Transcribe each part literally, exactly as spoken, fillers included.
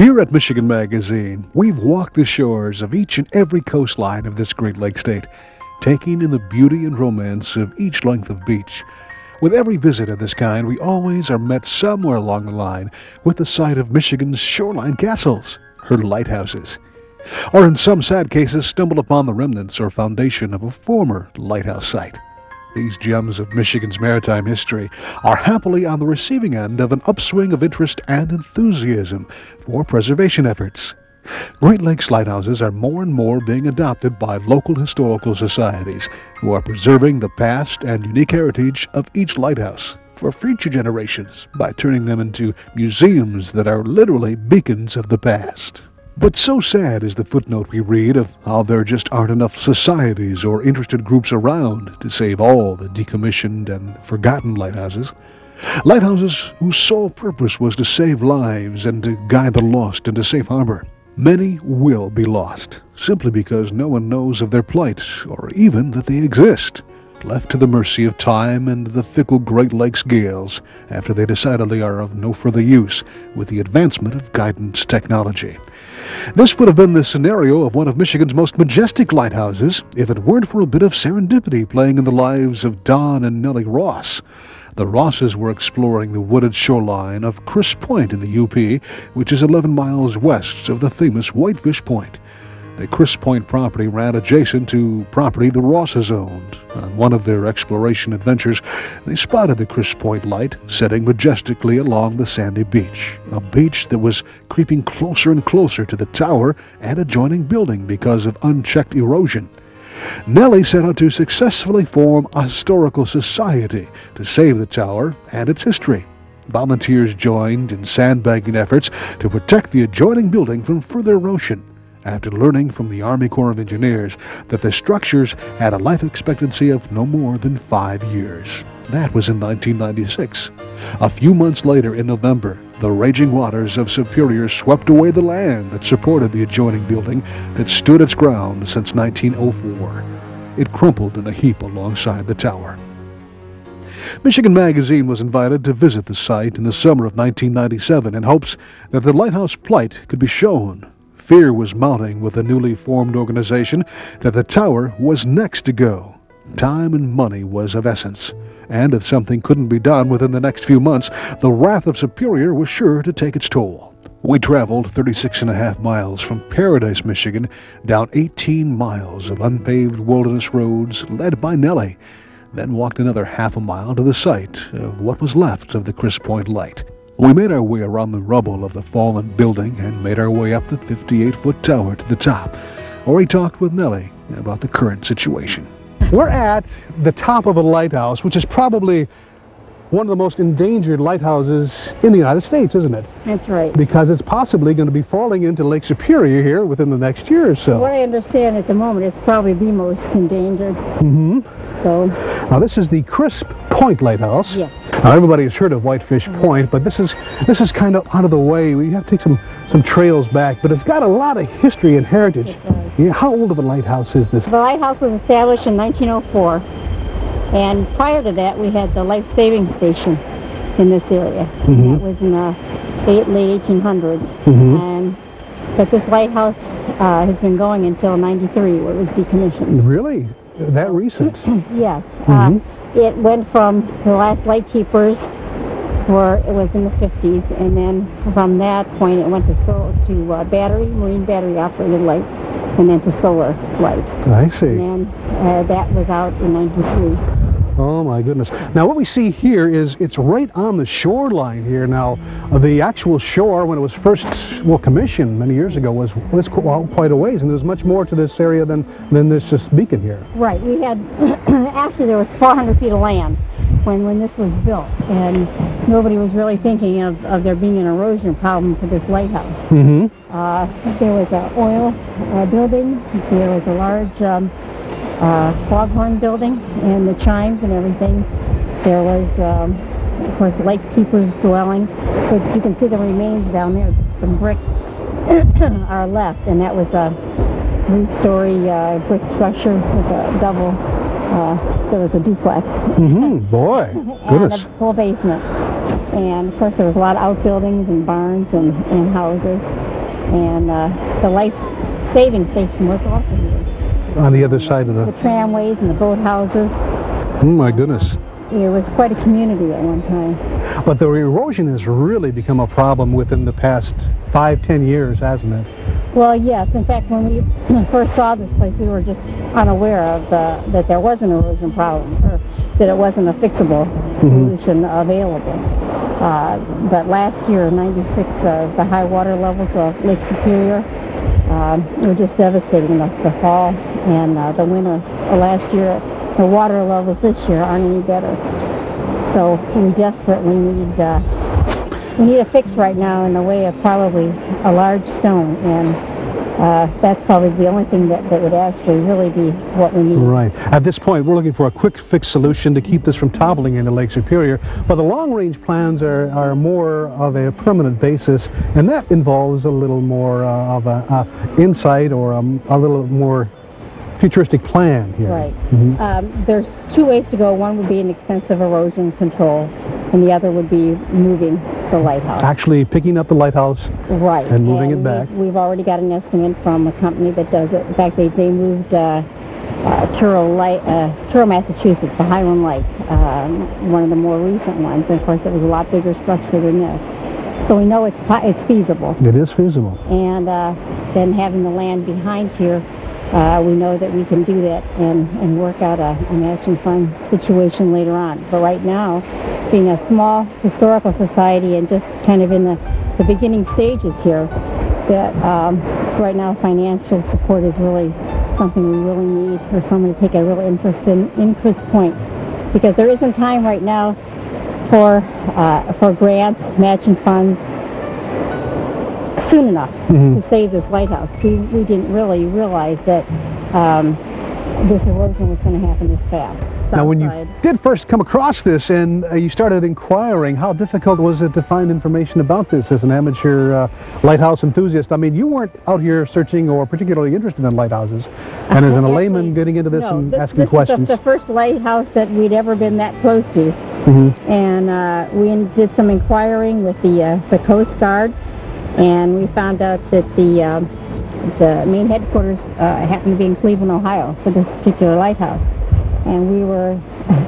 Here at Michigan Magazine, we've walked the shores of each and every coastline of this Great Lakes state, taking in the beauty and romance of each length of beach. With every visit of this kind, we always are met somewhere along the line with the sight of Michigan's shoreline castles, her lighthouses, or in some sad cases stumble upon the remnants or foundation of a former lighthouse site. These gems of Michigan's maritime history are happily on the receiving end of an upswing of interest and enthusiasm for preservation efforts. Great Lakes lighthouses are more and more being adopted by local historical societies who are preserving the past and unique heritage of each lighthouse for future generations by turning them into museums that are literally beacons of the past. But so sad is the footnote we read of how there just aren't enough societies or interested groups around to save all the decommissioned and forgotten lighthouses. Lighthouses whose sole purpose was to save lives and to guide the lost into safe harbor. Many will be lost, simply because no one knows of their plight or even that they exist, left to the mercy of time and the fickle Great Lakes gales after they decidedly are of no further use with the advancement of guidance technology. This would have been the scenario of one of Michigan's most majestic lighthouses if it weren't for a bit of serendipity playing in the lives of Don and Nellie Ross. The Rosses were exploring the wooded shoreline of Crisp Point in the U P, which is eleven miles west of the famous Whitefish Point. The Crisp Point property ran adjacent to property the Rosses owned. On one of their exploration adventures, they spotted the Crisp Point Light setting majestically along the sandy beach, a beach that was creeping closer and closer to the tower and adjoining building because of unchecked erosion. Nellie set out to successfully form a historical society to save the tower and its history. Volunteers joined in sandbagging efforts to protect the adjoining building from further erosion, after learning from the Army Corps of Engineers that the structures had a life expectancy of no more than five years. That was in nineteen ninety-six. A few months later, in November, the raging waters of Superior swept away the land that supported the adjoining building that stood its ground since nineteen oh four. It crumpled in a heap alongside the tower. Michigan Magazine was invited to visit the site in the summer of nineteen ninety-seven in hopes that the lighthouse plight could be shown. Fear was mounting with the newly formed organization that the tower was next to go. Time and money was of essence, and if something couldn't be done within the next few months, the wrath of Superior was sure to take its toll. We traveled thirty-six and a half miles from Paradise, Michigan, down eighteen miles of unpaved wilderness roads led by Nellie, then walked another half a mile to the site of what was left of the Crisp Point Light. We made our way around the rubble of the fallen building and made our way up the fifty-eight foot tower to the top, where we talked with Nellie about the current situation. We're at the top of a lighthouse, which is probably one of the most endangered lighthouses in the United States, isn't it? That's right. Because it's possibly going to be falling into Lake Superior here within the next year or so. From what I understand at the moment, it's probably the most endangered. Mm-hmm. So. Now this is the Crisp Point Lighthouse. Yes. Now everybody has heard of Whitefish Point, but this is this is kind of out of the way. We have to take some some trails back, but it's got a lot of history and heritage. Yeah, how old of a lighthouse is this? The lighthouse was established in nineteen oh four, and prior to that, we had the life-saving station in this area. Mm-hmm. That was in the late eighteen hundreds, mm-hmm. and but this lighthouse uh, has been going until ninety-three, where it was decommissioned. Really? That recent? Yes. Mm-hmm. uh, It went from the last lightkeepers, where it was in the fifties, and then from that point it went to so to uh, battery, marine battery operated light, and then to solar light. I see. And then, uh, that was out in ninety-three. Oh my goodness. Now what we see here is it's right on the shoreline here. Now the actual shore, when it was first well commissioned many years ago, was was quite a ways, and there's much more to this area than than this just beacon here. Right. We had actually there was four hundred feet of land when when this was built, and nobody was really thinking of, of there being an erosion problem for this lighthouse. Mm-hmm. Uh, there was an oil uh, building. There was a large. Um, Uh, foghorn building and the chimes and everything. There was, um, of course, the lightkeeper's dwelling. But you can see the remains down there. Some bricks are left, and that was a three-story uh, brick structure with a double. Uh, there was a duplex. Mm-hmm, boy, goodness. And a full basement. And of course, there was a lot of outbuildings and barns and, and houses. and uh, the life saving station was also here. On the other side of the... The tramways and the boathouses. Oh my goodness. It was quite a community at one time. But the erosion has really become a problem within the past five, ten years, hasn't it? Well, yes. In fact, when we first saw this place, we were just unaware of the, that there was an erosion problem, or that it wasn't a fixable solution mm-hmm. available. Uh, but last year, in ninety-six, uh, the high water levels of Lake Superior um, were just devastating. The, the fall and uh, the winter uh, last year, the water levels this year aren't any better. So we desperately need uh, we need a fix right now in the way of probably a large stone, and uh, that's probably the only thing that, that would actually really be what we need. Right. At this point, we're looking for a quick fix solution to keep this from toppling into Lake Superior, but the long-range plans are, are more of a permanent basis, and that involves a little more uh, of a, a insight or a, a little more futuristic plan here. Right. Mm-hmm. um, there's two ways to go. One would be an extensive erosion control, and the other would be moving the lighthouse. Actually picking up the lighthouse right. and moving and it back. We've, we've already got an estimate from a company that does it. In fact, they, they moved uh, uh, Turo, Light, uh, Turo, Massachusetts, the Highland Light, um, one of the more recent ones. And of course, it was a lot bigger structure than this. So we know it's, it's feasible. It is feasible. And uh, then having the land behind here, Uh, we know that we can do that and, and work out a, an action fund situation later on. But right now, being a small historical society and just kind of in the, the beginning stages here, that um, right now financial support is really something we really need for someone to take a real interest in, in Crisp Point. Because there isn't time right now for, uh, for grants, matching funds, soon enough mm-hmm. to save this lighthouse. We, we didn't really realize that um, this erosion was going to happen this fast. South now, when side. you did first come across this and uh, you started inquiring, how difficult was it to find information about this as an amateur uh, lighthouse enthusiast? I mean, you weren't out here searching or particularly interested in lighthouses, and uh, as an, actually, a layman getting into this no, and this, asking this questions. This is the, the first lighthouse that we'd ever been that close to, mm-hmm. and uh, we did some inquiring with the, uh, the Coast Guard. And we found out that the um, the main headquarters uh, happened to be in Cleveland, Ohio, for this particular lighthouse. And we were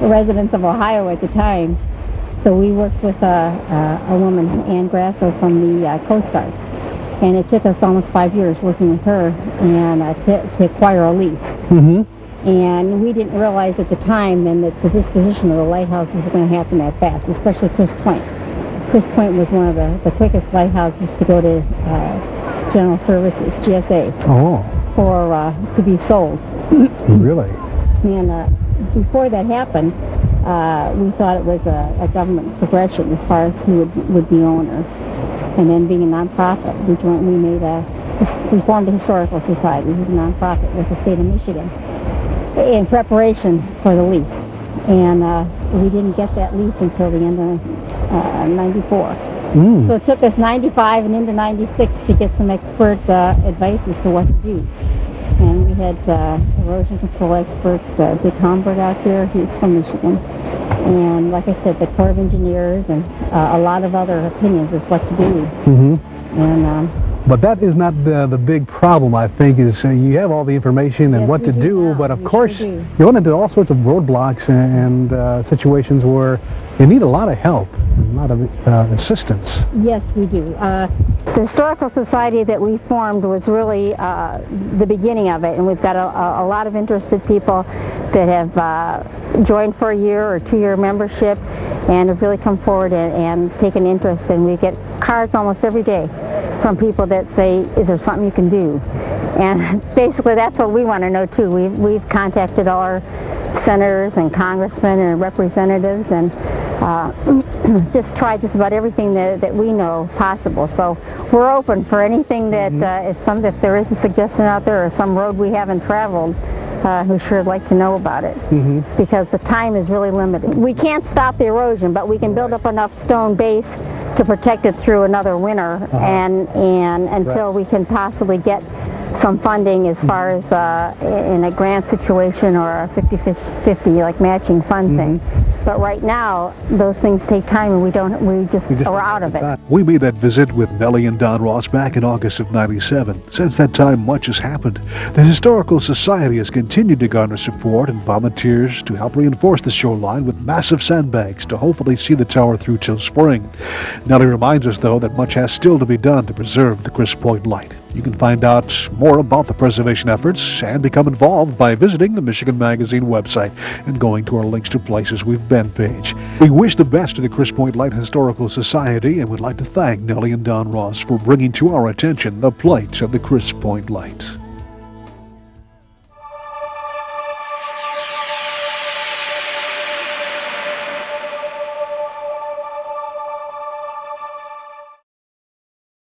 residents of Ohio at the time, so we worked with a, a, a woman, Ann Grasso, from the uh, Coast Guard. And it took us almost five years working with her and uh, to, to acquire a lease. Mm-hmm. And we didn't realize at the time then that the disposition of the lighthouse was going to happen that fast, especially Crisp Point. Crisp Point was one of the, the quickest lighthouses to go to uh, General Services, G S A, oh. for uh, to be sold. Really? And uh, before that happened, uh, we thought it was a, a government progression as far as who would, would be owner. And then being a nonprofit, we jointly made a we formed a historical society, who's a nonprofit with the state of Michigan, in preparation for the lease. And uh, we didn't get that lease until the end of Uh, ninety-four. Mm. So it took us ninety-five and into ninety-six to get some expert uh, advice as to what to do. And we had uh, erosion control experts, uh, Dick Homburg out there, he's from Michigan. And like I said, the Corps of Engineers and uh, a lot of other opinions as what to do. Mm-hmm. And, um, but that is not the, the big problem, I think, is uh, you have all the information and yes, what to do, do but of we course sure do. you run into all sorts of roadblocks and, and uh, situations where you need a lot of help. A lot of uh, assistance. Yes, we do. Uh, the Historical Society that we formed was really uh, the beginning of it, and we've got a, a lot of interested people that have uh, joined for a year or two-year membership and have really come forward and, and taken interest, and we get cards almost every day from people that say, is there something you can do? And basically that's what we want to know too. We've, we've contacted all our senators and congressmen and representatives and uh, just try just about everything that, that we know possible. So we're open for anything that uh, if some if there is a suggestion out there or some road we haven't traveled, Uh, who sure would like to know about it, mm-hmm. because the time is really limited. We can't stop the erosion, but we can build up enough stone base to protect it through another winter, uh-huh. and and until right. we can possibly get some funding as far mm-hmm. as uh, in a grant situation or a fifty fifty like matching fund mm-hmm. thing. But right now, those things take time, and we don't. We just, we just are out of it. Time. We made that visit with Nellie and Don Ross back in August of ninety-seven. Since that time, much has happened. The Historical Society has continued to garner support and volunteers to help reinforce the shoreline with massive sandbags to hopefully see the tower through till spring. Nellie reminds us, though, that much has still to be done to preserve the Crisp Point Light. You can find out more about the preservation efforts and become involved by visiting the Michigan Magazine website and going to our Links to Places We've Been page. We wish the best to the Crisp Point Light Historical Society and would like to thank Nellie and Don Ross for bringing to our attention the plight of the Crisp Point Light.